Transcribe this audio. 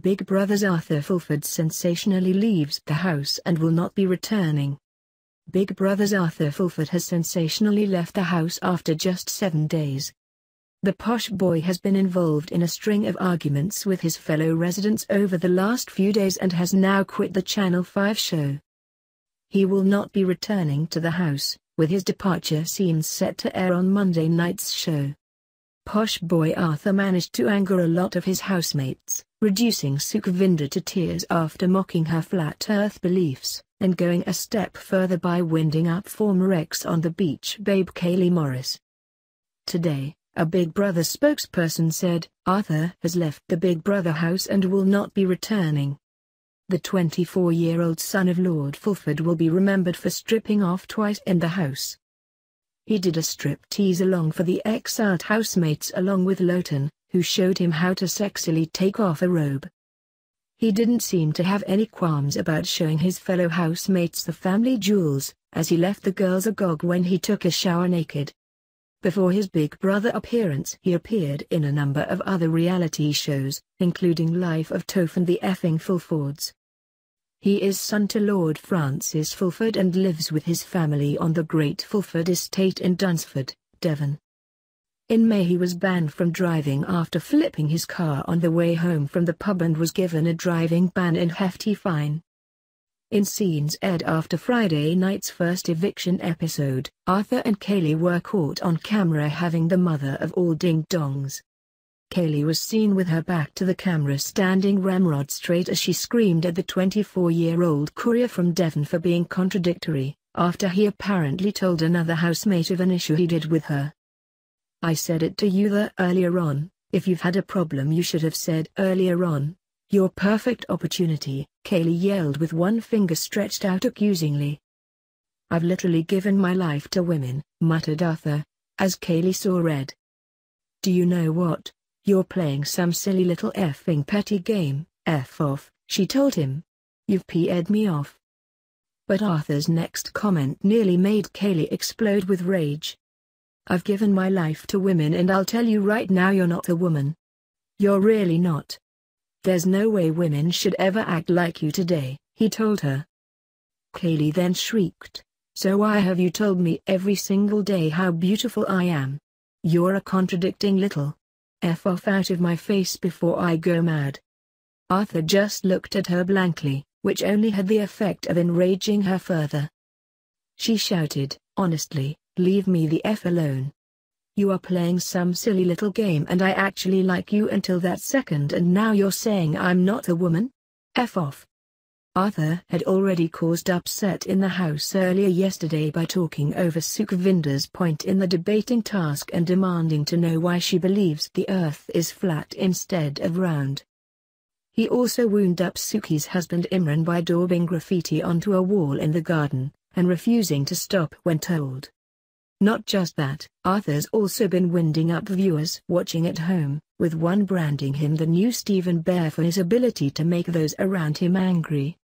Big Brother's Arthur Fulford sensationally leaves the house and will not be returning. Big Brother's Arthur Fulford has sensationally left the house after just 7 days. The posh boy has been involved in a string of arguments with his fellow residents over the last few days and has now quit the Channel 5 show. He will not be returning to the house, with his departure seems set to air on Monday night's show. Posh boy Arthur managed to anger a lot of his housemates, reducing Sukhvinder to tears after mocking her flat earth beliefs, and going a step further by winding up former Ex on the Beach babe Kayleigh Morris. Today, a Big Brother spokesperson said, Arthur has left the Big Brother house and will not be returning. The 24-year-old son of Lord Fulford will be remembered for stripping off twice in the house. He did a strip tease along for the exiled housemates along with Loton, who showed him how to sexily take off a robe. He didn't seem to have any qualms about showing his fellow housemates the family jewels, as he left the girls agog when he took a shower naked. Before his Big Brother appearance, he appeared in a number of other reality shows, including Life of Toph and the Effing Fulfords. He is son to Lord Francis Fulford and lives with his family on the Great Fulford Estate in Dunsford, Devon. In May he was banned from driving after flipping his car on the way home from the pub and was given a driving ban and hefty fine. In scenes aired after Friday night's first eviction episode, Arthur and Kayleigh were caught on camera having the mother of all ding-dongs. Kayleigh was seen with her back to the camera standing ramrod straight as she screamed at the 24-year-old courier from Devon for being contradictory, after he apparently told another housemate of an issue he did with her. I said it to you there earlier on, if you've had a problem you should have said earlier on. Your perfect opportunity, Kayleigh yelled with one finger stretched out accusingly. I've literally given my life to women, muttered Arthur, as Kayleigh saw red. Do you know what? You're playing some silly little effing petty game, F off, she told him. You've P'd me off. But Arthur's next comment nearly made Kayleigh explode with rage. I've given my life to women and I'll tell you right now you're not a woman. You're really not. There's no way women should ever act like you today, he told her. Kayleigh then shrieked, so why have you told me every single day how beautiful I am? You're a contradicting little. F off out of my face before I go mad. Arthur just looked at her blankly, which only had the effect of enraging her further. She shouted, honestly, leave me the F alone. You are playing some silly little game and I actually like you until that second and now you're saying I'm not a woman? F off. Arthur had already caused upset in the house earlier yesterday by talking over Sukhvinder's point in the debating task and demanding to know why she believes the earth is flat instead of round. He also wound up Sukhi's husband Imran by daubing graffiti onto a wall in the garden, and refusing to stop when told. Not just that, Arthur's also been winding up viewers watching at home, with one branding him the new Stephen Bear for his ability to make those around him angry.